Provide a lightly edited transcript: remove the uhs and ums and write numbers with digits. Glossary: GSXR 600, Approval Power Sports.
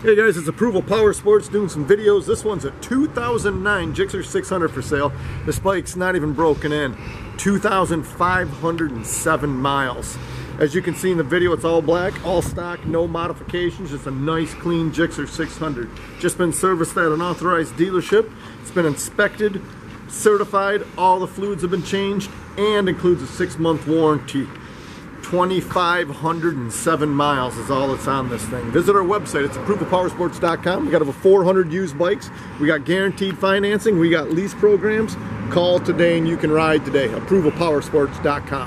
Hey guys, it's Approval Power Sports doing some videos. This one's a 2009 GSXR 600 for sale. This bike's not even broken in. 2,507 miles. As you can see in the video, it's all black, all stock, no modifications. It's a nice, clean GSXR 600. Just been serviced at an authorized dealership. It's been inspected, certified, all the fluids have been changed, and includes a 6-month warranty. 2,507 miles is all that's on this thing. Visit our website. It's approvalpowersports.com. We got over 400 used bikes. We got guaranteed financing. We got lease programs. Call today and you can ride today. Approvalpowersports.com.